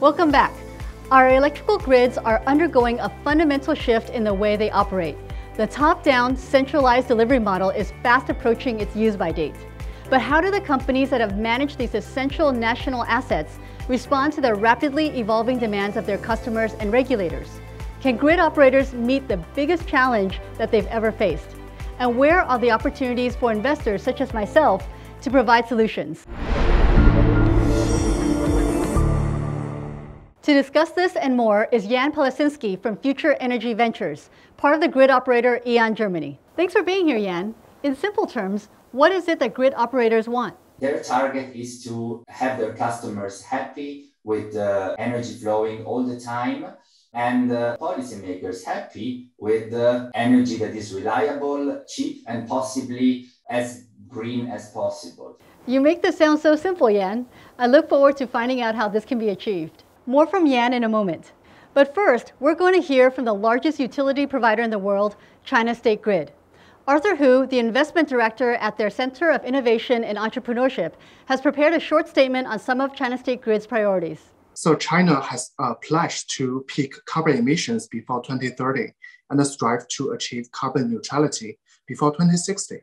Welcome back. Our electrical grids are undergoing a fundamental shift in the way they operate. The top-down, centralized delivery model is fast approaching its use-by date. But how do the companies that have managed these essential national assets respond to the rapidly evolving demands of their customers and regulators? Can grid operators meet the biggest challenge that they've ever faced? And where are the opportunities for investors such as myself to provide solutions? To discuss this and more is Jan Pawlakinski from Future Energy Ventures, part of the grid operator E.ON Germany. Thanks for being here, Jan. In simple terms, what is it that grid operators want? Their target is to have their customers happy with energy flowing all the time, and policymakers happy with energy that is reliable, cheap, and possibly as green as possible. You make this sound so simple, Jan. I look forward to finding out how this can be achieved. More from Jan in a moment. But first, we're going to hear from the largest utility provider in the world, China State Grid. Arthur Hu, the investment director at their Center of Innovation and Entrepreneurship, has prepared a short statement on some of China State Grid's priorities. So China has pledged to peak carbon emissions before 2030 and strive to achieve carbon neutrality before 2060.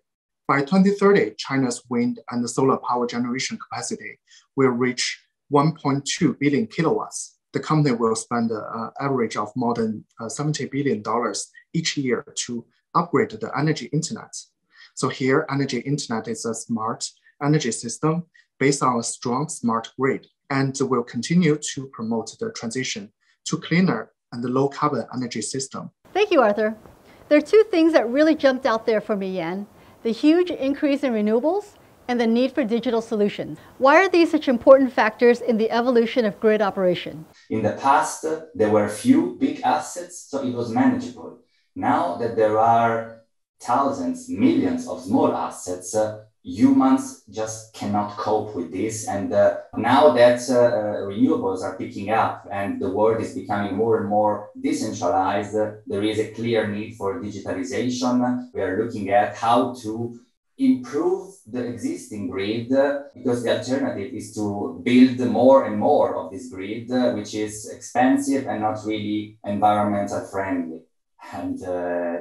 By 2030, China's wind and solar power generation capacity will reach 1.2 billion kilowatts. The company will spend an average of more than $70 billion each year to upgrade the energy internet. So here, energy internet is a smart energy system based on a strong smart grid, and will continue to promote the transition to cleaner and low carbon energy system. Thank you, Arthur. There are two things that really jumped out there for me, Jan: the huge increase in renewables and the need for digital solutions. Why are these such important factors in the evolution of grid operation? In the past, there were few big assets, so it was manageable. Now that there are thousands, millions of small assets, humans just cannot cope with this. And now that renewables are picking up and the world is becoming more and more decentralized, there is a clear need for digitalization. We are looking at how to improve the existing grid, because the alternative is to build more and more of this grid, which is expensive and not really environmental friendly. And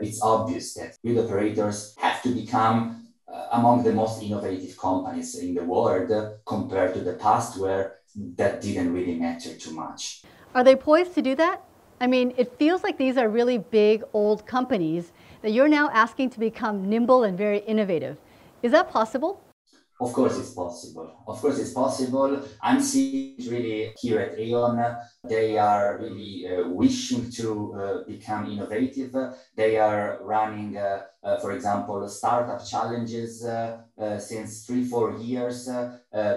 it's obvious that grid operators have to become among the most innovative companies in the world compared to the past, where that didn't really matter too much. Are they poised to do that? I mean, it feels like these are really big, old companies that you're now asking to become nimble and very innovative. Is that possible? Of course it's possible. Of course it's possible. I'm seeing really here at E.ON, they are really wishing to become innovative. They are running, for example, startup challenges since 3-4 years,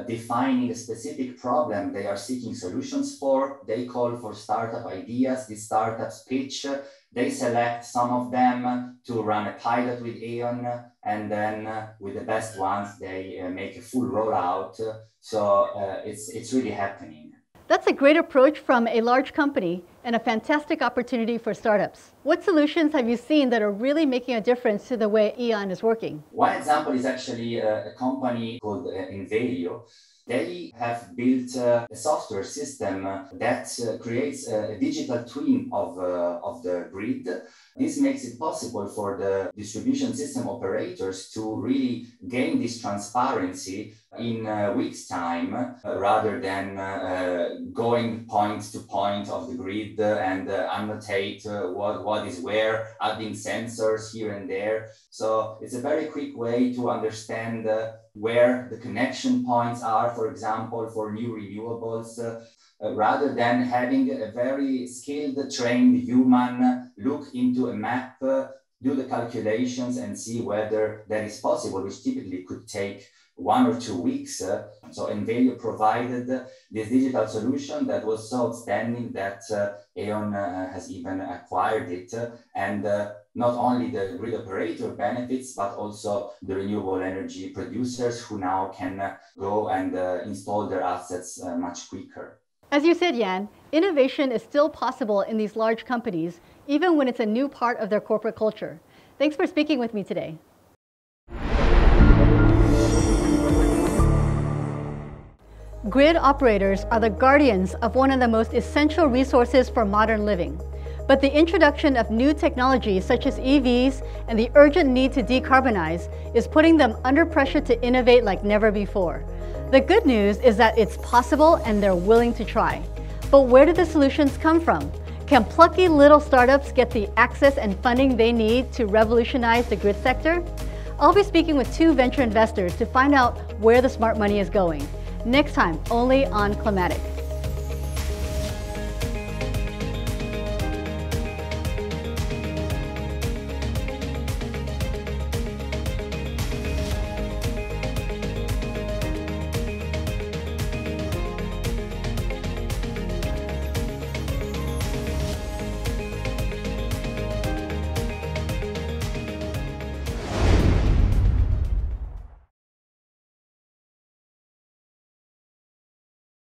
defining a specific problem they are seeking solutions for. They call for startup ideas, these startups pitch. They select some of them to run a pilot with E.ON, and then with the best ones, they make a full rollout. So it's really happening. That's a great approach from a large company and a fantastic opportunity for startups. What solutions have you seen that are really making a difference to the way E.ON is working? One example is actually a company called Inverio. They have built a software system that creates a digital twin of the grid. This makes it possible for the distribution system operators to really gain this transparency in a week's time, rather than going point to point of the grid and annotate what is where, adding sensors here and there. So it's a very quick way to understand where the connection points are, for example, for new renewables, rather than having a very skilled, trained human look into a map, do the calculations and see whether that is possible, which typically could take 1 or 2 weeks. So Inverio provided this digital solution that was so outstanding that E.ON has even acquired it. And not only the grid operator benefits, but also the renewable energy producers, who now can go and install their assets much quicker. As you said, Jan, innovation is still possible in these large companies, even when it's a new part of their corporate culture. Thanks for speaking with me today. Grid operators are the guardians of one of the most essential resources for modern living. But the introduction of new technologies such as EVs and the urgent need to decarbonize is putting them under pressure to innovate like never before. The good news is that it's possible and they're willing to try. But where do the solutions come from? Can plucky little startups get the access and funding they need to revolutionize the grid sector? I'll be speaking with two venture investors to find out where the smart money is going. Next time, only on Climatic.